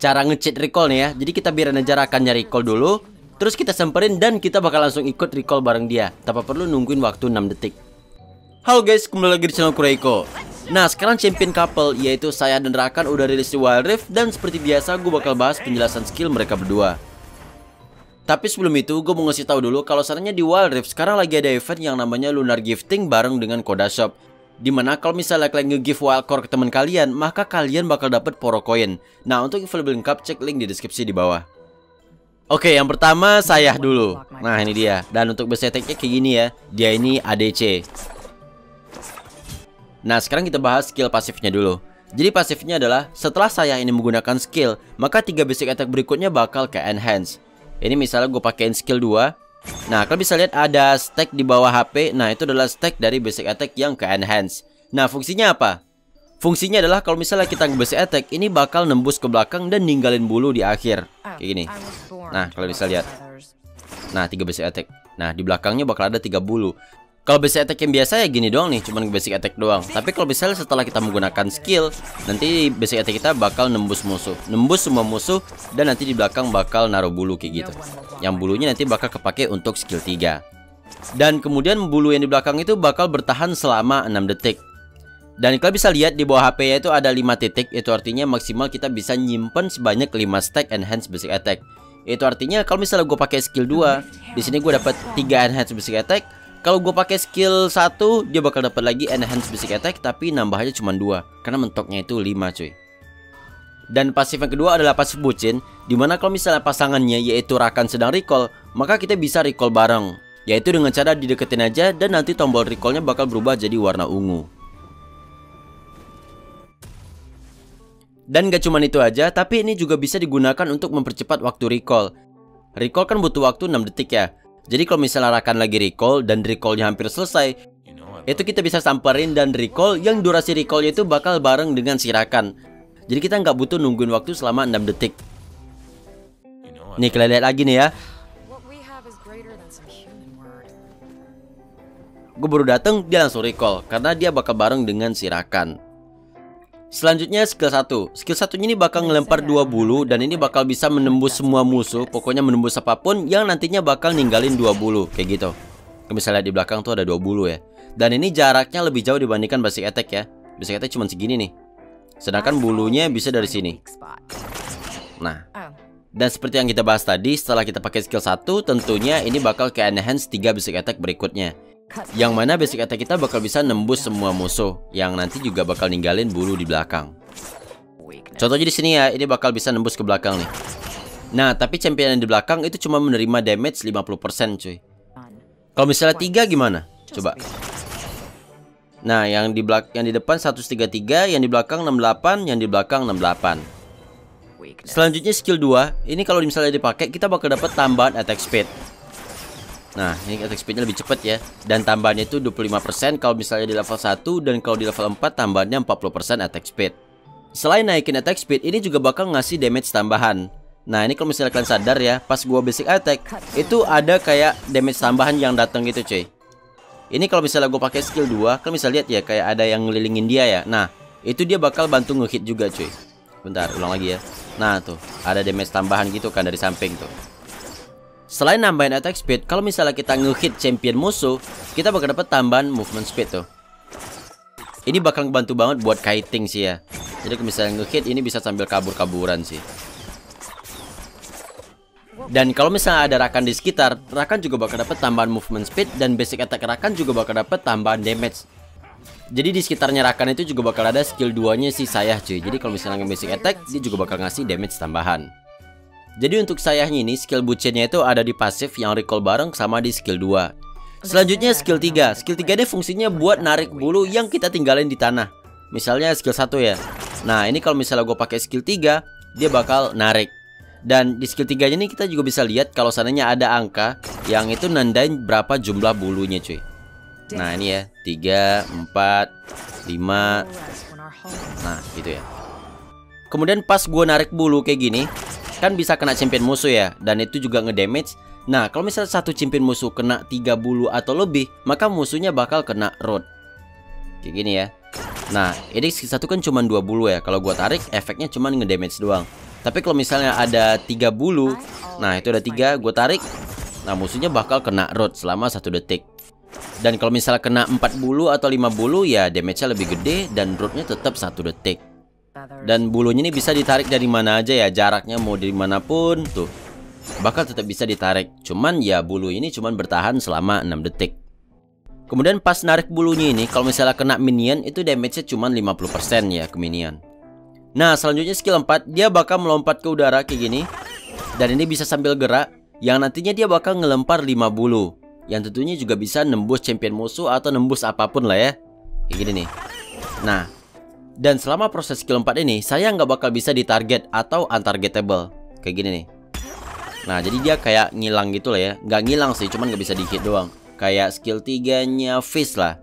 cara nge-cheat recall nih ya. Jadi kita biarin aja Rakannya recall dulu, terus kita semperin dan kita bakal langsung ikut recall bareng dia tanpa perlu nungguin waktu 6 detik. Halo guys, kembali lagi di channel Kurohiko. Nah, sekarang champion couple yaitu Xayah dan Rakan udah rilis di Wild Rift, dan seperti biasa gue bakal bahas penjelasan skill mereka berdua. Tapi sebelum itu gue mau ngasih tahu dulu kalau sarannya di Wild Rift sekarang lagi ada event yang namanya Lunar Gifting bareng dengan Codashop. Dimana kalau misalnya kalian nge-give wildcore ke teman kalian, maka kalian bakal dapat Poro Coin. Nah, untuk info lebih lengkap cek link di deskripsi di bawah. Oke, yang pertama Xayah dulu. Nah, ini dia. Dan untuk base attack-nya kayak gini ya. Dia ini ADC. Nah, sekarang kita bahas skill pasifnya dulu. Jadi pasifnya adalah setelah Xayah ini menggunakan skill, maka 3 basic attack berikutnya bakal ke enhance. Ini misalnya gue pakein skill 2. Nah, kalian bisa lihat ada stack di bawah HP. Nah, itu adalah stack dari basic attack yang ke enhance. Nah, fungsinya apa? Fungsinya adalah kalau misalnya kita nge basic attack, ini bakal nembus ke belakang dan ninggalin bulu di akhir. Kayak gini. Nah, kalian bisa lihat. Nah, 3 basic attack. Nah, di belakangnya bakal ada 3 bulu. Kalau basic attack yang biasa ya gini doang nih, cuman basic attack doang. Tapi kalau misalnya setelah kita menggunakan skill, nanti basic attack kita bakal nembus musuh, nembus semua musuh, dan nanti di belakang bakal naruh bulu kayak gitu. Yang bulunya nanti bakal kepake untuk skill 3. Dan kemudian bulu yang di belakang itu bakal bertahan selama 6 detik. Dan kalian bisa lihat di bawah HP-nya itu ada 5 titik. Itu artinya maksimal kita bisa nyimpen sebanyak 5 stack enhance basic attack. Itu artinya kalau misalnya gue pakai skill 2, di sini gue dapat 3 enhance basic attack. Kalau gue pakai skill 1, dia bakal dapat lagi enhance basic attack, tapi nambahnya cuma 2 karena mentoknya itu 5 cuy. Dan pasif yang kedua adalah pasif bucin, dimana kalau misalnya pasangannya yaitu Rakan sedang recall, maka kita bisa recall bareng, yaitu dengan cara dideketin aja dan nanti tombol recallnya bakal berubah jadi warna ungu. Dan gak cuma itu aja, tapi ini juga bisa digunakan untuk mempercepat waktu recall. Recall kan butuh waktu 6 detik ya. Jadi kalau misalnya Rakan lagi recall dan recallnya hampir selesai, itu kita bisa samperin dan recall yang durasi recallnya itu bakal bareng dengan si Rakan. Jadi kita nggak butuh nungguin waktu selama 6 detik. Nih kalian lihat lagi nih ya. Gue baru dateng dia langsung recall karena dia bakal bareng dengan si Rakan. Selanjutnya skill 1. Skill 1-nya ini bakal ngelempar 2 bulu dan ini bakal bisa menembus semua musuh. Pokoknya menembus apapun yang nantinya bakal ninggalin 2 bulu kayak gitu. Misalnya di belakang tuh ada 2 bulu ya. Dan ini jaraknya lebih jauh dibandingkan basic attack ya. Basic attack cuma segini nih. Sedangkan bulunya bisa dari sini. Nah. Dan seperti yang kita bahas tadi, setelah kita pakai skill 1, tentunya ini bakal ke enhance 3 basic attack berikutnya. Yang mana basic attack kita bakal bisa nembus semua musuh, yang nanti juga bakal ninggalin bulu di belakang. Contohnya di sini ya, ini bakal bisa nembus ke belakang nih. Nah, tapi champion yang di belakang itu cuma menerima damage 50% cuy. Kalau misalnya 3 gimana? Coba. Nah, yang di depan 133, yang di belakang 68, yang di belakang 68. Selanjutnya skill 2, ini kalau misalnya dipakai kita bakal dapat tambahan attack speed. Nah, ini attack speednya lebih cepat ya. Dan tambahannya itu 25% kalau misalnya di level 1. Dan kalau di level 4 tambahannya 40% attack speed. Selain naikin attack speed, ini juga bakal ngasih damage tambahan. Nah, ini kalau misalnya kalian sadar ya, pas gua basic attack itu ada kayak damage tambahan yang datang gitu cuy. Ini kalau misalnya gua pakai skill 2, kalian bisa lihat ya kayak ada yang ngelilingin dia ya. Nah, itu dia bakal bantu ngehit juga cuy. Bentar, ulang lagi ya. Nah tuh, ada damage tambahan gitu kan dari samping tuh. Selain nambahin attack speed, kalau misalnya kita nge-hit champion musuh, kita bakal dapat tambahan movement speed tuh. Ini bakal ngebantu banget buat kiting sih ya. Jadi kalau misalnya nge-hit ini bisa sambil kabur-kaburan sih. Dan kalau misalnya ada Rakan di sekitar, Rakan juga bakal dapat tambahan movement speed, dan basic attack Rakan juga bakal dapat tambahan damage. Jadi di sekitarnya Rakan itu juga bakal ada skill 2-nya si Xayah cuy. Jadi kalau misalnya nge-basic attack, dia juga bakal ngasih damage tambahan. Jadi untuk Xayahnya ini, skill bucinnya itu ada di pasif yang recall bareng sama di skill 2. Selanjutnya skill 3. Skill 3 ini fungsinya buat narik bulu yang kita tinggalin di tanah. Misalnya skill 1 ya. Nah, ini kalau misalnya gue pakai skill 3, dia bakal narik. Dan di skill 3 ini kita juga bisa lihat kalau sananya ada angka yang itu nandain berapa jumlah bulunya cuy. Nah, ini ya, 3, 4, 5. Nah, gitu ya. Kemudian pas gue narik bulu kayak gini, kan bisa kena champion musuh ya, dan itu juga ngedamage. Nah, kalau misalnya satu champion musuh kena 3 bulu atau lebih, maka musuhnya bakal kena road. Kayak gini ya. Nah, ini skill 1 kan cuma 2 bulu ya. Kalau gua tarik, efeknya cuma ngedamage doang. Tapi kalau misalnya ada 3 bulu, nah itu ada 3, gue tarik. Nah musuhnya bakal kena road selama 1 detik. Dan kalau misalnya kena 4 bulu atau 5 bulu, ya damage-nya lebih gede dan roadnya tetap 1 detik. Dan bulunya ini bisa ditarik dari mana aja ya, jaraknya mau dari manapun tuh. Bakal tetap bisa ditarik, cuman ya bulu ini cuman bertahan selama 6 detik. Kemudian pas narik bulunya ini, kalau misalnya kena minion, itu damage-nya cuman 50% ya ke minion. Nah selanjutnya skill 4, dia bakal melompat ke udara kayak gini. Dan ini bisa sambil gerak, yang nantinya dia bakal ngelempar 5 bulu. Yang tentunya juga bisa nembus champion musuh atau nembus apapun lah ya, kayak gini nih. Nah, dan selama proses skill 4 ini, saya nggak bakal bisa ditarget atau untargetable, kayak gini nih. Nah jadi dia kayak ngilang gitu lah ya. Nggak ngilang sih, cuman nggak bisa dikit doang. Kayak skill 3-nya Fizz lah.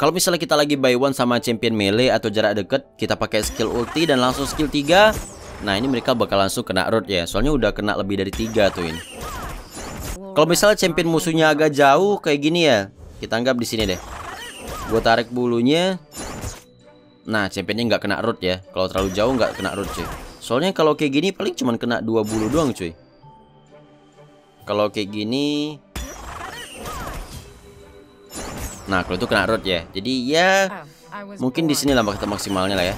Kalau misalnya kita lagi buy one sama champion melee atau jarak deket, kita pakai skill ulti dan langsung skill 3. Nah ini mereka bakal langsung kena road ya, soalnya udah kena lebih dari 3 tuh ini. Kalau misalnya champion musuhnya agak jauh kayak gini ya, kita anggap di sini deh. Gue tarik bulunya. Nah championnya nggak kena road ya. Kalau terlalu jauh nggak kena road sih. Soalnya kalau kayak gini paling cuman kena 2 bulu doang cuy. Kalau kayak gini, nah kalau itu kena road ya. Jadi ya mungkin di sini lah maksimalnya lah ya.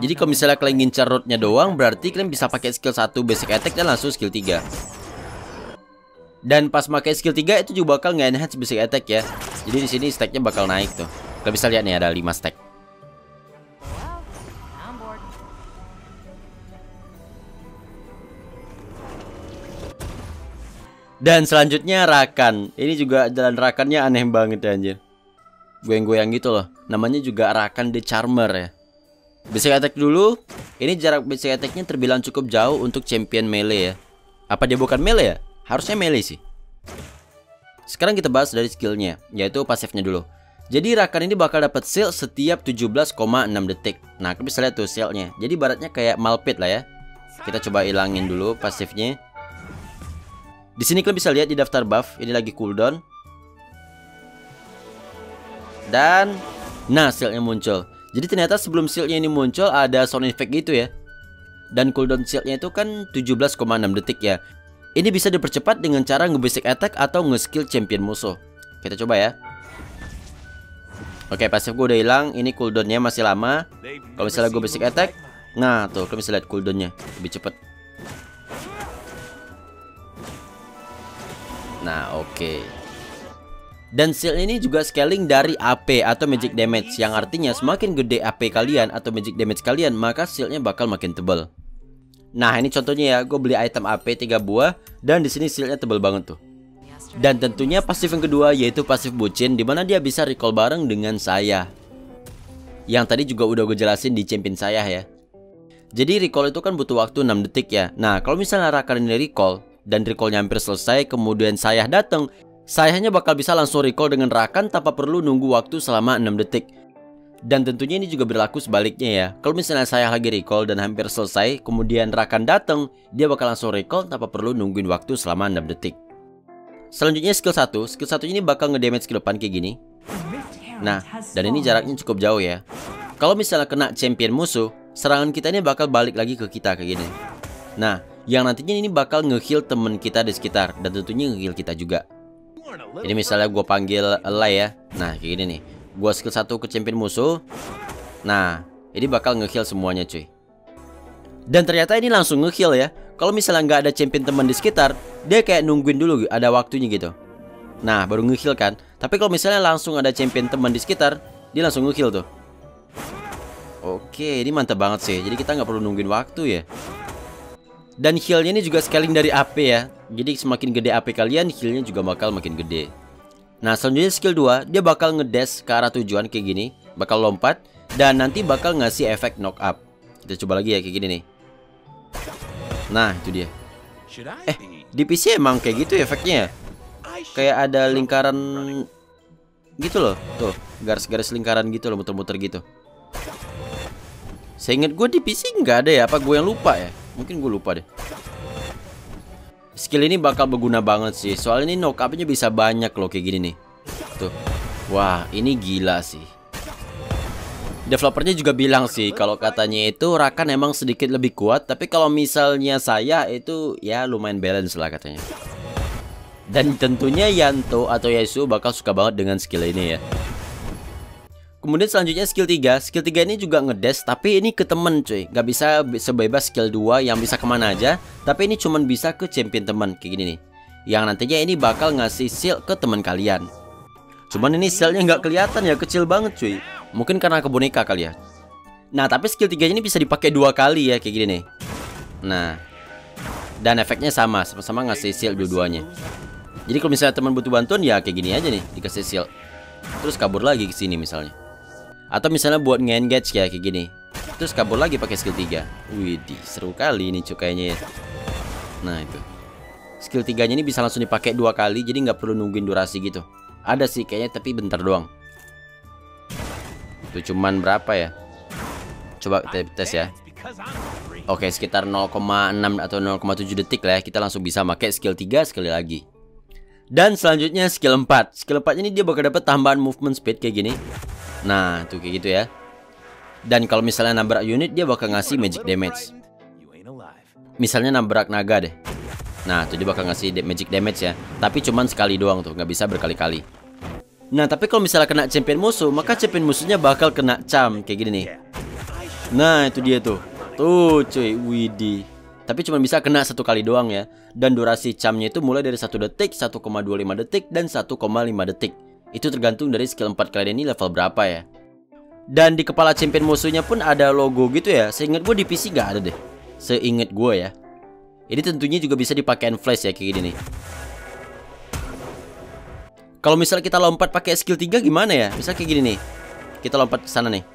Jadi kalau misalnya kalian ngincar roadnya doang, berarti kalian bisa pakai skill 1 basic attack dan langsung skill 3. Dan pas pakai skill 3 itu juga bakal nge-enhance basic attack ya. Jadi di sini stacknya bakal naik tuh. Kalian bisa lihat nih ada 5 stack. Dan selanjutnya Rakan. Ini juga jalan Rakannya aneh banget ya anjir. Goyang-goyang gitu loh. Namanya juga Rakan the Charmer ya. Basic attack dulu. Ini jarak basic attacknya terbilang cukup jauh untuk champion melee ya. Apa dia bukan melee ya? Harusnya melee sih. Sekarang kita bahas dari skillnya, yaitu pasifnya dulu. Jadi Rakan ini bakal dapat shield setiap 17,6 detik. Nah kalian bisa lihat tuh shieldnya. Jadi baratnya kayak Malphite lah ya. Kita coba ilangin dulu pasifnya. Di sini kalian bisa lihat di daftar buff, ini lagi cooldown. Dan nah shieldnya muncul. Jadi ternyata sebelum shieldnya ini muncul ada sound effect gitu ya. Dan cooldown shieldnya itu kan 17,6 detik ya. Ini bisa dipercepat dengan cara nge-basic attack atau nge-skill champion musuh. Kita coba ya. Oke pasif gue udah hilang, ini cooldownnya masih lama. Kalau misalnya gue basic attack, nah tuh kalian bisa lihat cooldownnya lebih cepat. Nah oke. Dan shield ini juga scaling dari AP atau magic damage, yang artinya semakin gede AP kalian atau magic damage kalian, maka shieldnya bakal makin tebal. Nah ini contohnya ya, gue beli item AP 3 buah dan di sini shieldnya tebal banget tuh. Dan tentunya pasif yang kedua yaitu pasif bucin, dimana dia bisa recall bareng dengan Xayah. Yang tadi juga udah gue jelasin di champion Xayah ya. Jadi recall itu kan butuh waktu 6 detik ya. Nah kalau misalnya Rakan ini recall dan recallnya hampir selesai, kemudian Xayah datang, Xayahnya bakal bisa langsung recall dengan Rakan tanpa perlu nunggu waktu selama 6 detik. Dan tentunya ini juga berlaku sebaliknya ya. Kalau misalnya Xayah lagi recall dan hampir selesai, kemudian Rakan datang, dia bakal langsung recall tanpa perlu nungguin waktu selama 6 detik. Selanjutnya skill 1. Skill 1 ini bakal ngedamage ke depan kayak gini. Nah, dan ini jaraknya cukup jauh ya. Kalau misalnya kena champion musuh, serangan kita ini bakal balik lagi ke kita kayak gini. Nah, yang nantinya ini bakal nge-heal temen kita di sekitar, dan tentunya nge-heal kita juga. Ini misalnya gue panggil Ella ya. Nah kayak gini nih, gue skill 1 ke champion musuh. Nah ini bakal nge-heal semuanya cuy. Dan ternyata ini langsung nge-heal ya. Kalau misalnya nggak ada champion teman di sekitar, dia kayak nungguin dulu ada waktunya gitu. Nah baru nge-heal kan. Tapi kalau misalnya langsung ada champion teman di sekitar, dia langsung nge-heal tuh. Oke ini mantap banget sih. Jadi kita nggak perlu nungguin waktu ya. Dan healnya ini juga scaling dari AP ya. Jadi semakin gede AP kalian, healnya juga bakal makin gede. Nah selanjutnya skill 2, dia bakal ngedash ke arah tujuan kayak gini. Bakal lompat dan nanti bakal ngasih efek knock up. Kita coba lagi ya kayak gini nih. Nah itu dia. Di PC emang kayak gitu efeknya. Kayak ada lingkaran gitu loh. Tuh garis-garis lingkaran gitu loh, muter-muter gitu. Seingat gue di PC nggak ada ya. Apa gue yang lupa ya? Mungkin gue lupa deh. Skill ini bakal berguna banget sih, soalnya ini knock up-nya bisa banyak loh kayak gini nih. Tuh. Wah ini gila sih. Developernya juga bilang sih kalau katanya itu Rakan emang sedikit lebih kuat, tapi kalau misalnya saya itu ya lumayan balance lah katanya. Dan tentunya Yanto atau Yasuo bakal suka banget dengan skill ini ya. Kemudian selanjutnya skill 3. Skill 3 ini juga ngedes, tapi ini ke temen cuy. Gak bisa sebebas skill 2 yang bisa kemana aja, tapi ini cuman bisa ke champion temen kayak gini nih. Yang nantinya ini bakal ngasih shield ke teman kalian. Cuman ini shieldnya nggak kelihatan ya, kecil banget cuy. Mungkin karena ke boneka kali ya. Nah tapi skill 3 ini bisa dipakai 2 kali ya kayak gini nih. Nah, dan efeknya sama-sama ngasih shield dua-duanya. Jadi kalau misalnya teman butuh bantuan ya kayak gini aja nih, dikasih shield. Terus kabur lagi ke sini misalnya. Atau misalnya buat nge-engage ya kayak gini. Terus kabur lagi pakai skill 3. Widih, seru kali ini cukainya ya. Nah itu. Skill 3-nya ini bisa langsung dipakai 2 kali, jadi nggak perlu nungguin durasi gitu. Ada sih kayaknya tapi bentar doang. Itu cuman berapa ya? Coba kita tes ya. Oke, sekitar 0,6 atau 0,7 detik lah ya. Kita langsung bisa pakai skill 3 sekali lagi. Dan selanjutnya skill 4. Skill 4 ini dia bakal dapat tambahan movement speed kayak gini. Nah, tuh kayak gitu ya. Dan kalau misalnya nabrak unit dia bakal ngasih magic damage. Misalnya nabrak naga deh. Nah, tuh dia bakal ngasih magic damage ya. Tapi cuman sekali doang tuh, nggak bisa berkali-kali. Nah, tapi kalau misalnya kena champion musuh, maka champion musuhnya bakal kena cam kayak gini nih. Nah, itu dia tuh. Tuh, cuy, widih. Tapi cuma bisa kena 1 kali doang ya. Dan durasi camnya itu mulai dari 1 detik, 1,25 detik, dan 1,5 detik. Itu tergantung dari skill 4 kalian ini level berapa ya. Dan di kepala champion musuhnya pun ada logo gitu ya. Seingat gue di PC nggak ada deh. Seingat gue ya. Ini tentunya juga bisa dipakein flash ya kayak gini nih. Kalau misalnya kita lompat pakai skill 3 gimana ya? Misal kayak gini nih. Kita lompat ke sana nih.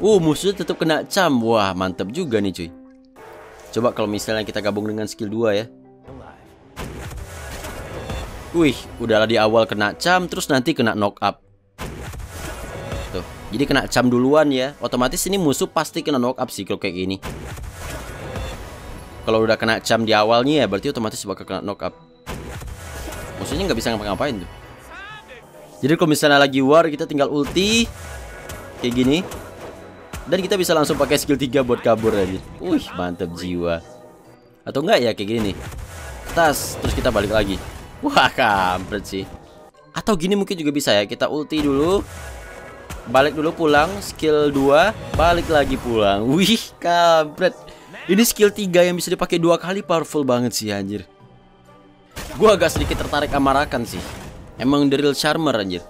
Musuhnya tetap kena cam. Wah, mantep juga nih cuy. Coba kalau misalnya kita gabung dengan skill 2 ya. Wih, udahlah di awal kena cam, terus nanti kena knock up. Tuh, jadi kena cam duluan ya. Otomatis ini musuh pasti kena knock up sih kalau kayak gini. Kalau udah kena cam di awalnya ya, berarti otomatis bakal kena knock up. Musuhnya nggak bisa ngapa-ngapain tuh. Jadi kalau misalnya lagi war, kita tinggal ulti kayak gini. Dan kita bisa langsung pakai skill 3 buat kabur aja. Wih, mantap jiwa. Atau enggak ya kayak gini nih. Tas, terus kita balik lagi. Wah, kampret sih. Atau gini mungkin juga bisa ya. Kita ulti dulu, balik dulu pulang, skill 2, balik lagi pulang. Wih, kampret. Ini skill 3 yang bisa dipakai 2 kali, powerful banget sih anjir. Gua agak sedikit tertarik sama Rakan sih. Emang the real charmer anjir.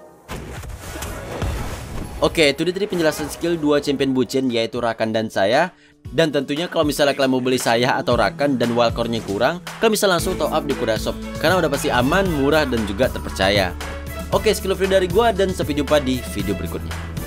Oke, itu dia tadi penjelasan skill 2 champion bucin yaitu Rakan dan Xayah. Dan tentunya kalau misalnya kalian mau beli Xayah atau Rakan dan wildcardnya kurang, kalian bisa langsung top up di Codashop karena udah pasti aman, murah dan juga terpercaya. Oke, skill review dari gua dan sampai jumpa di video berikutnya.